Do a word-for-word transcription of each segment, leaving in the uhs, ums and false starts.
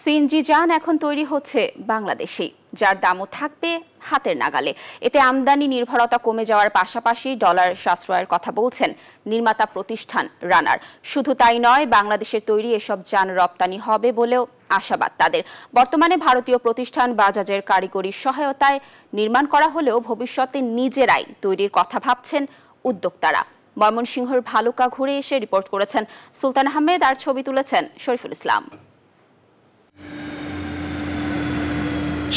CNG যান এখন তৈরি হচ্ছে বাংলাদেশে, যার দামও থাকবে হাতের নাগালে। এতে আমদানি নির্ভরতা কমে যাওয়ার পাশাপাশি ডলার সাশ্রয়ের কথা বলছেন নির্মাতা প্রতিষ্ঠান রানার। শুধু তাই নয়, বাংলাদেশের তৈরি এসব যান রপ্তানি হবে বলেও আশাবাদ তাদের। বর্তমানে ভারতীয় প্রতিষ্ঠান বাজাজের কারিগরি সহায়তায় নির্মাণ করা হলেও ভবিষ্যতে নিজেরাই তৈরির কথা ভাবছেন উদ্যোক্তারা। ময়মনসিংহের ভালুকা ঘুরে এসে রিপোর্ট করেছেন সুলতান আহমেদ, আর ছবি তুলেছেন শরীফুল ইসলাম।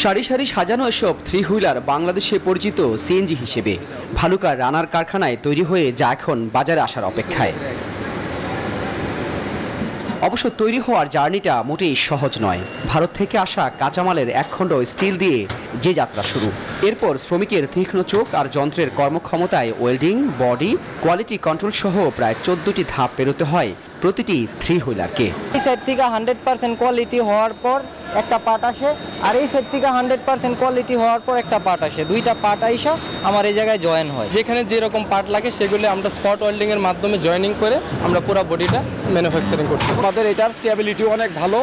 সারি সারি সাজানো এসব থ্রি হুইলার বাংলাদেশে পরিচিত সিএনজি হিসেবে ভালুকার রানার কারখানায় তৈরি হয়ে যা এখন বাজারে আসার অপেক্ষায়। অবশ্য তৈরি হওয়ার জার্নিটা মোটেই সহজ নয়। ভারত থেকে আসা কাঁচামালের একখণ্ড স্টিল দিয়ে যে যাত্রা শুরু, এরপর শ্রমিকের তীক্ষ্ণ চোখ আর যন্ত্রের কর্মক্ষমতায় ওয়েল্ডিং, বডি, কোয়ালিটি কন্ট্রোল সহ প্রায় চোদ্দটি ধাপ পেরোতে হয় প্রতিটি থ্রি হুইলারকে। এই সাইড থেকে হান্ড্রেড পার্সেন্ট কোয়ালিটি হওয়ার পর একটা পার্ট আসে, আর এই সাইড থেকে হান্ড্রেড পার্সেন্ট কোয়ালিটি হওয়ার পর একটা পার্ট আসে। দুইটা পার্ট আইসা আমার এই জায়গায় জয়েন হয়। যেখানে যেরকম পার্ট লাগে সেগুলো আমরা স্পট ওয়েল্ডিং এর মাধ্যমে জয়েনিং করে আমরা পুরো বডিটা ম্যানুফ্যাকচারিং করছি। আমাদের এটার স্টেবিলিটি অনেক ভালো।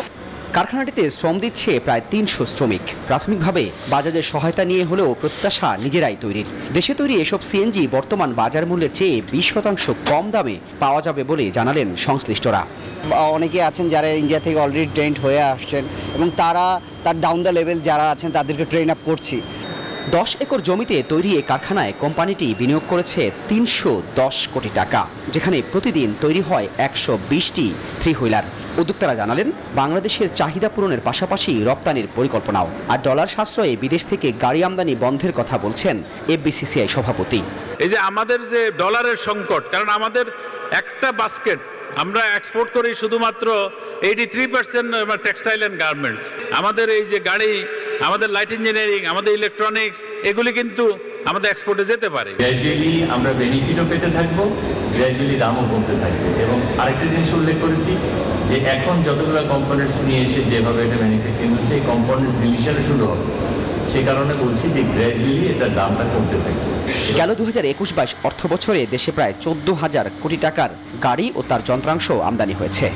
কারখানাটিতে শ্রম দিচ্ছে প্রায় তিনশো শ্রমিক। প্রাথমিকভাবে বাজাজের সহায়তা নিয়ে হলেও প্রত্যাশা নিজেরাই তৈরির। দেশে তৈরি এসব সিএনজি বর্তমান বাজার মূল্যের চেয়ে বিশ শতাংশ কম দামে পাওয়া যাবে বলে জানালেন সংশ্লিষ্টরা। অনেকে আছেন যারা ইন্ডিয়া থেকে অলরেডি ট্রেন্ড হয়ে আসছেন, এবং তারা তার ডাউন দ্য লেভেল যারা আছেন তাদেরকে ট্রেন আপ করছি। দশ একর জমিতে তৈরি এ কারখানায় কোম্পানিটি বিনিয়োগ করেছে তিনশো দশ কোটি টাকা, যেখানে প্রতিদিন তৈরি হয় একশো বিশটি থ্রি হুইলার। উদ্যোক্তারা জানালেন, বাংলাদেশের চাহিদা পূরণের পাশাপাশি রপ্তানির পরিকল্পনাও, আর ডলার সাশ্রয়ে বিদেশ থেকে গাড়ি আমদানি বন্ধের কথা বলছেন এফবিসিসিআই সভাপতি। এই যে আমাদের যে ডলারের সংকট, কারণ আমাদের একটা বাস্কেট আমরা এক্সপোর্ট করি শুধুমাত্র eighty three percent textile and garments. আমাদের এই যে গাড়ি, আমাদের লাইট ইঞ্জিনিয়ারিং, আমাদের ইলেকট্রনিক্স, এগুলি কিন্তু আমাদের এক্সপোর্টে যেতে পারে। গ্র্যাজুয়ালি আমরা বেনিফিটও পেতে থাকবো, গ্র্যাজুয়ালি দামও কমতে থাকবে। এবং আরেকটা জিনিস উল্লেখ করেছি যে এখন যতগুলো কম্পোনেন্টস নিয়ে এসে যেভাবে এটা ম্যানুফ্যাকচারিং হচ্ছে, এই কম্পোনেন্টস ডিলিশন শুরু হবে। সে কারণে বলছি যে গ্র্যাজুয়ালি এটার দামটা কমতে থাকবে। গেল দু হাজার একুশ বাইশ অর্থ বছরে দেশে প্রায় চোদ্দ হাজার কোটি টাকার গাড়ি ও তার যন্ত্রাংশ আমদানি হয়েছে।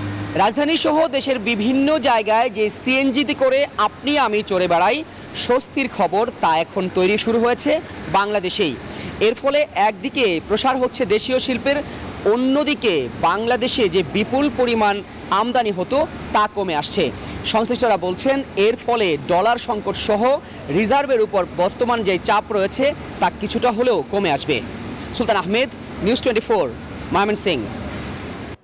রাজধানী সহ দেশের বিভিন্ন জায়গায় যে সিএনজিতে করে আপনি আমি চড়ে বেড়াই, স্বস্তির খবর তা এখন তৈরি শুরু হয়েছে বাংলাদেশেই। এর ফলে একদিকে প্রসার হচ্ছে দেশীয় শিল্পের, অন্যদিকে বাংলাদেশে যে বিপুল পরিমাণ আমদানি হতো তা কমে আসছে। সংশ্লিষ্টরা বলছেন, এর ফলে ডলার সংকট সহ রিজার্ভের উপর বর্তমান যে চাপ রয়েছে তা কিছুটা হলেও কমে আসবে। Sultan Ahmed, News twenty four, Mymensingh.